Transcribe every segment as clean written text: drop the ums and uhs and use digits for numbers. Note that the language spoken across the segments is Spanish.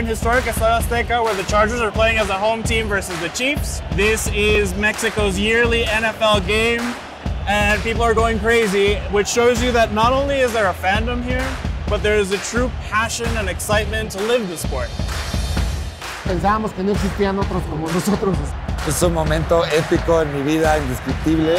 in historic Estadio Azteca, where the Chargers are playing as a home team versus the Chiefs. This is Mexico's yearly NFL game, and people are going crazy, which shows you that not only is there a fandom here, but there is a true passion and excitement to live the sport. Pensábamos que no existían otros como nosotros. Es un momento épico en mi vida, indescriptible.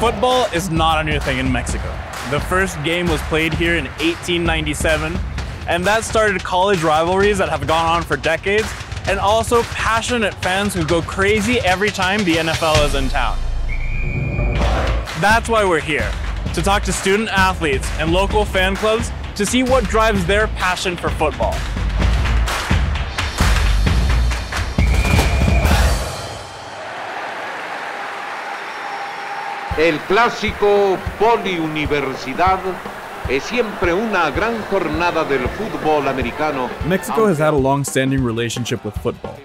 Football is not a new thing in Mexico. The first game was played here in 1897, and that started college rivalries that have gone on for decades, and also passionate fans who go crazy every time the NFL is in town. That's why we're here, to talk to student athletes and local fan clubs to see what drives their passion for football. El Clásico Poli Universidad es siempre una gran jornada del fútbol americano. Mexico has had a long-standing relationship with football.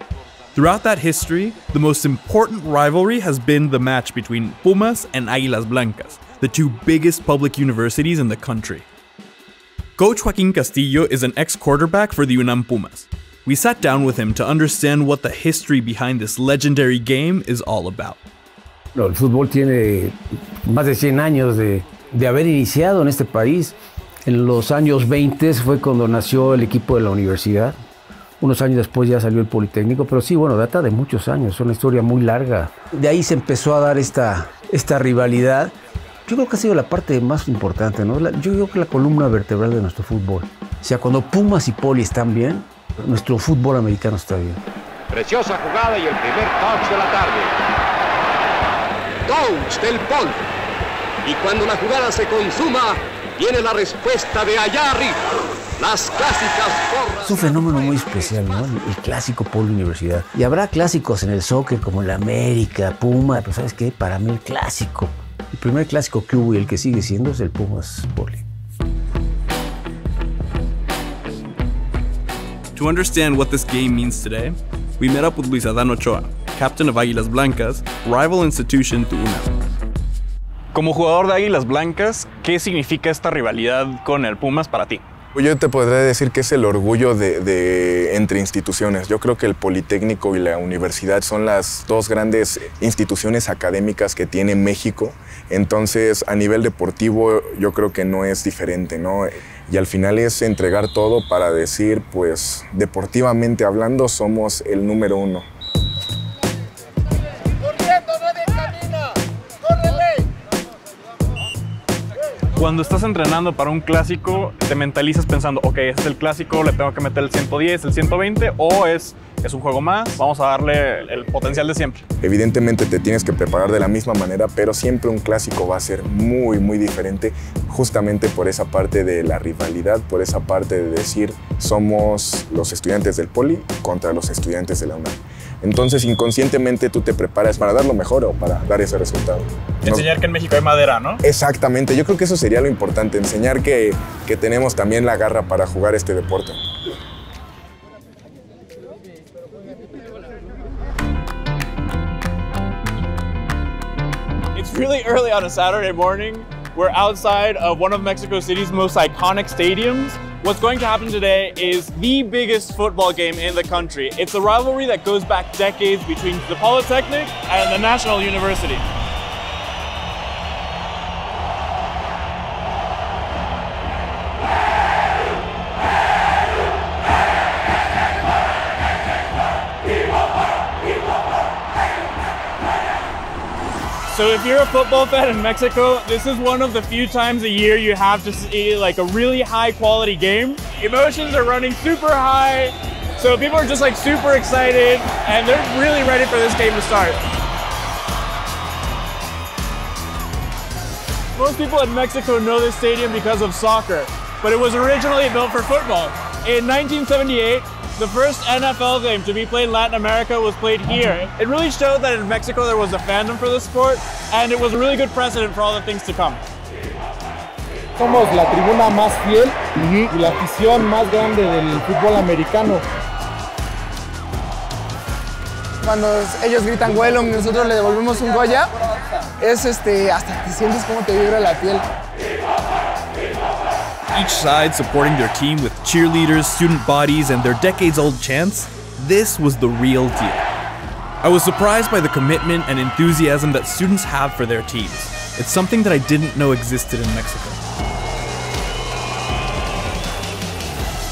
Throughout that history, the most important rivalry has been the match between Pumas and Águilas Blancas, the two biggest public universities in the country. Coach Joaquín Castillo is an ex-quarterback for the UNAM Pumas. We sat down with him to understand what the history behind this legendary game is all about. El fútbol tiene más de 100 años de haber iniciado en este país. En los años 20 fue cuando nació el equipo de la universidad. Unos años después ya salió el Politécnico, pero sí, bueno, data de muchos años, es una historia muy larga. De ahí se empezó a dar esta rivalidad. Yo creo que ha sido la parte más importante, ¿no? Yo creo que la columna vertebral de nuestro fútbol. O sea, cuando Pumas y Poli están bien, nuestro fútbol americano está bien. Preciosa jugada y el primer touch de la tarde. Touch del Poli. Y cuando la jugada se consuma, viene la respuesta de allá arriba. Las clásicas porras. Es un fenómeno muy especial, ¿no? El Clásico Poli Universidad. Y habrá clásicos en el soccer como el América, Puma, pero ¿sabes qué? Para mí el clásico, el primer clásico que hubo y el que sigue siendo es el Pumas Poli. To understand what this game means today, we met up with Luis Adán Ochoa, captain of Águilas Blancas, rival institution to UNAM. Como jugador de Águilas Blancas, ¿qué significa esta rivalidad con el Pumas para ti? Yo te podría decir que es el orgullo de entre instituciones. Yo creo que el Politécnico y la universidad son las dos grandes instituciones académicas que tiene México. Entonces, a nivel deportivo, yo creo que no es diferente, ¿no? Y al final es entregar todo para decir, pues, deportivamente hablando, somos el número uno. Cuando estás entrenando para un clásico, te mentalizas pensando, ok, este es el clásico, le tengo que meter el 110, el 120, o es un juego más, vamos a darle el potencial de siempre. Evidentemente te tienes que preparar de la misma manera, pero siempre un clásico va a ser muy, muy diferente, justamente por esa parte de la rivalidad, por esa parte de decir, somos los estudiantes del Poli contra los estudiantes de la UNAM. Entonces, inconscientemente, tú te preparas para dar lo mejor o para dar ese resultado. Enseñar que en México hay madera, ¿no? Exactamente. Yo creo que eso sería lo importante, enseñar que tenemos también la garra para jugar este deporte. It's really early on a Saturday morning. We're outside of one of Mexico City's most iconic stadiums. What's going to happen today is the biggest football game in the country. It's a rivalry that goes back decades between the Politécnico and the National University. So if you're a football fan in Mexico, this is one of the few times a year you have to see like a really high quality game. Emotions are running super high, so people are just like super excited and they're really ready for this game to start. Most people in Mexico know this stadium because of soccer, but it was originally built for football. In 1978, the first NFL game to be played in Latin America was played here. It really showed that in Mexico there was a fandom for the sport, and it was a really good precedent for all the things to come. Somos la tribuna más fiel y la afición más grande del fútbol americano. Cuando ellos gritan Wellon y nosotros le devolvemos un Goya, es hasta te sientes como te vibra la piel. Each side supporting their team with cheerleaders, student bodies, and their decades-old chants, this was the real deal. I was surprised by the commitment and enthusiasm that students have for their teams. It's something that I didn't know existed in Mexico.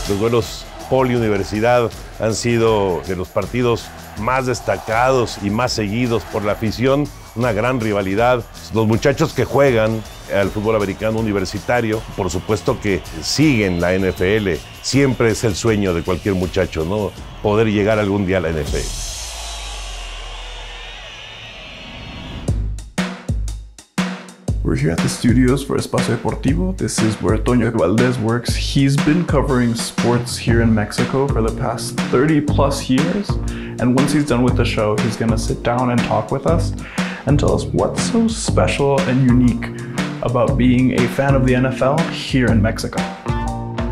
Los duelos Poli Universidad han sido de los partidos más destacados y más seguidos por la afición, una gran rivalidad. Los muchachos que juegan al fútbol americano universitario, por supuesto que siguen la NFL. Siempre es el sueño de cualquier muchacho, ¿no? Poder llegar algún día a la NFL. We're here at the studios for Espacio Deportivo. This is where Toño Valdés works. He's been covering sports here in Mexico for the past 30+ years. And once he's done with the show, he's gonna sit down and talk with us and tell us what's so special and unique about being a fan of the NFL here in Mexico.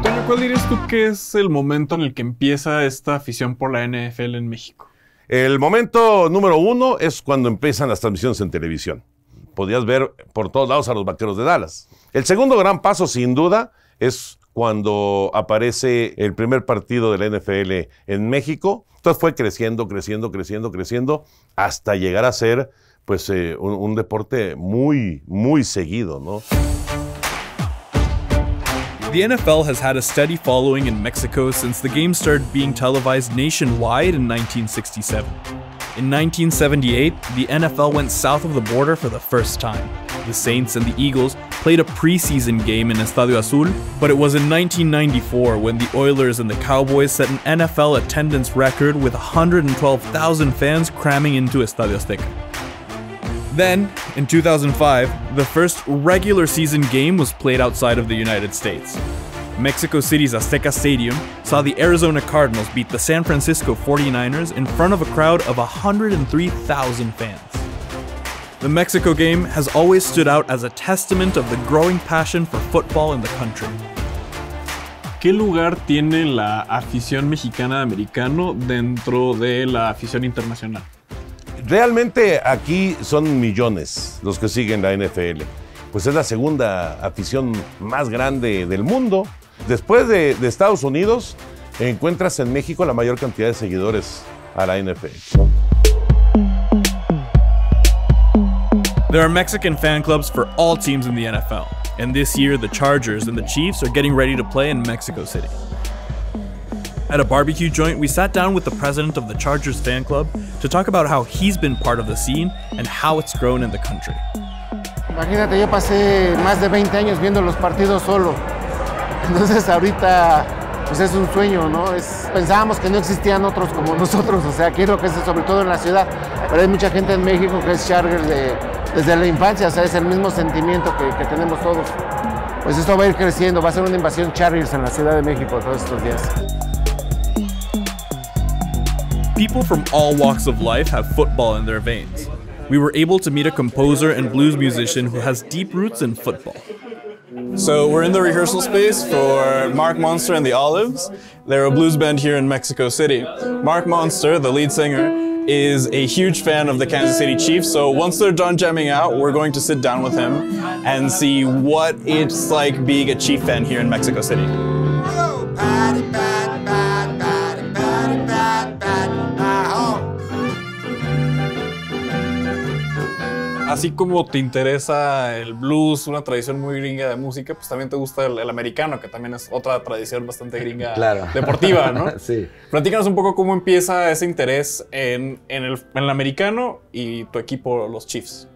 Toño, ¿cuál dirías tú que es el momento en el que empieza esta afición por la NFL en México? El momento número 1 es cuando empiezan las transmisiones en televisión. Podías ver por todos lados a los Vaqueros de Dallas. El segundo gran paso, sin duda, es cuando aparece el primer partido de la NFL en México. Entonces fue creciendo, hasta llegar a ser pues, un deporte muy seguido, ¿no? The NFL has had a steady following in Mexico since the game started being televised nationwide in 1967. In 1978, the NFL went south of the border for the first time. The Saints and the Eagles played a preseason game in Estadio Azul, but it was in 1994 when the Oilers and the Cowboys set an NFL attendance record with 112,000 fans cramming into Estadio Azteca. Then, in 2005, the first regular season game was played outside of the United States. Mexico City's Azteca Stadium saw the Arizona Cardinals beat the San Francisco 49ers in front of a crowd of 103,000 fans. The Mexico game has always stood out as a testament of the growing passion for football in the country. ¿Qué lugar tiene la afición mexicana de americano dentro de la afición internacional? Realmente aquí son millones los que siguen la NFL. Pues es la segunda afición más grande del mundo. Después de Estados Unidos, encuentras en México la mayor cantidad de seguidores a la NFL. There are Mexican fan clubs for all teams in the NFL. And this year, the Chargers and the Chiefs are getting ready to play in Mexico City. At a barbecue joint, we sat down with the president of the Chargers fan club to talk about how he's been part of the scene and how it's grown in the country. Imagínate, yo pasé más de 20 años viendo los partidos solo. Entonces ahorita pues es un sueño, ¿no? Pensábamos que no existían otros como nosotros, o sea, aquí es lo que es sobre todo en la ciudad. Pero hay mucha gente en México que es Chargers desde la infancia, o sea, es el mismo sentimiento que tenemos todos. Pues esto va a ir creciendo, va a ser una invasión Chargers en la Ciudad de México todos estos días. People from all walks of life have football in their veins. We were able to meet a composer and blues musician who has deep roots in football. So we're in the rehearsal space for Mark Monster and the Olives. They're a blues band here in Mexico City. Mark Monster, the lead singer, is a huge fan of the Kansas City Chiefs, so once they're done jamming out, we're going to sit down with him and see what it's like being a Chief fan here in Mexico City. Así como te interesa el blues, una tradición muy gringa de música, pues también te gusta el americano, que también es otra tradición bastante gringa, claro, deportiva, ¿no? Sí. Platícanos un poco cómo empieza ese interés en el americano y tu equipo, los Chiefs.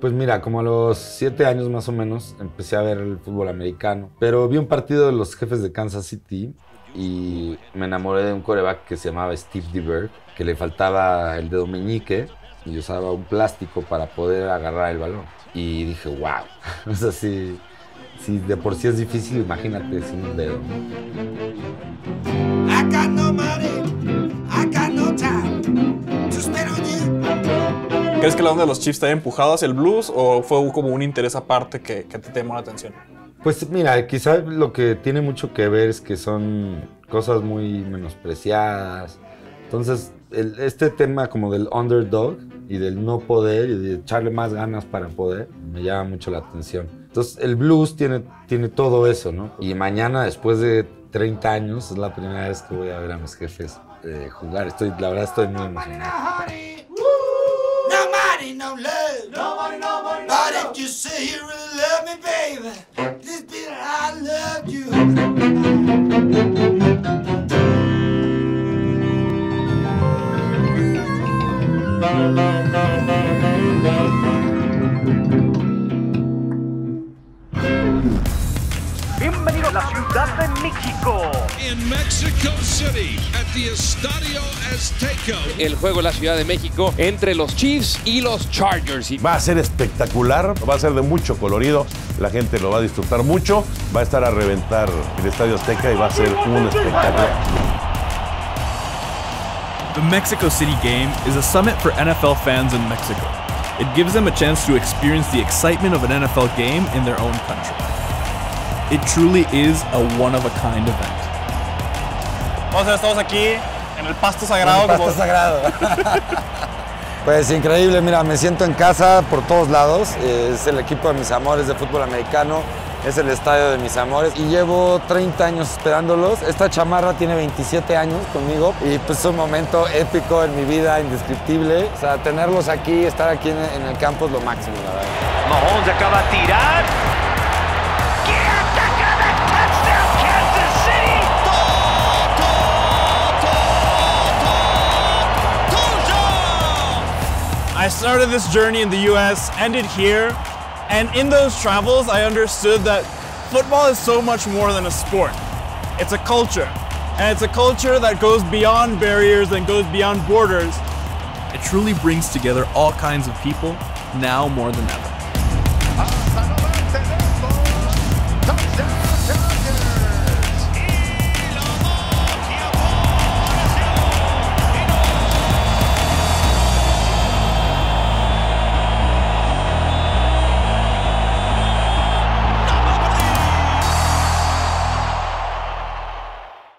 Pues mira, como a los 7 años más o menos, empecé a ver el fútbol americano. Pero vi un partido de los Jefes de Kansas City y me enamoré de un quarterback que se llamaba Steve DeBerg, que le faltaba el dedo meñique. Y usaba un plástico para poder agarrar el balón. Y dije, wow, o sea, si de por sí es difícil, imagínate sin un dedo. ¿Crees que la onda de los Chiefs te haya empujado hacia el blues o fue como un interés aparte que te llamó la atención? Pues mira, quizás lo que tiene mucho que ver es que son cosas muy menospreciadas. Entonces, este tema como del underdog y del no poder y de echarle más ganas para poder me llama mucho la atención. Entonces, el blues tiene todo eso, ¿no? Y mañana, después de 30 años es la primera vez que voy a ver a mis jefes jugar. La verdad estoy muy emocionado. Bienvenido a la Ciudad de México. En Mexico City, at the Estadio Azteca. El juego en la Ciudad de México entre los Chiefs y los Chargers. Va a ser espectacular, va a ser de mucho colorido, la gente lo va a disfrutar mucho, va a estar a reventar el Estadio Azteca y va a ser un espectáculo. The Mexico City game is a summit for NFL fans in Mexico. It gives them a chance to experience the excitement of an NFL game in their own country. It truly is a one-of-a-kind event. Estamos aquí en el pasto sagrado. Pues increíble, mira, me siento en casa por todos lados. Es el equipo de mis amores de fútbol americano. Es el estadio de mis amores y llevo 30 años esperándolos. Esta chamarra tiene 27 años conmigo y pues es un momento épico en mi vida, indescriptible. O sea, tenerlos aquí, estar aquí en el campo es lo máximo, la verdad. Mahomes acaba de tirar. ¡Qué atacada! ¡Touchdown Kansas City! I started this journey in the US, ended here. And in those travels, I understood that football is so much more than a sport. It's a culture, and it's a culture that goes beyond barriers and goes beyond borders. It truly brings together all kinds of people, now more than ever.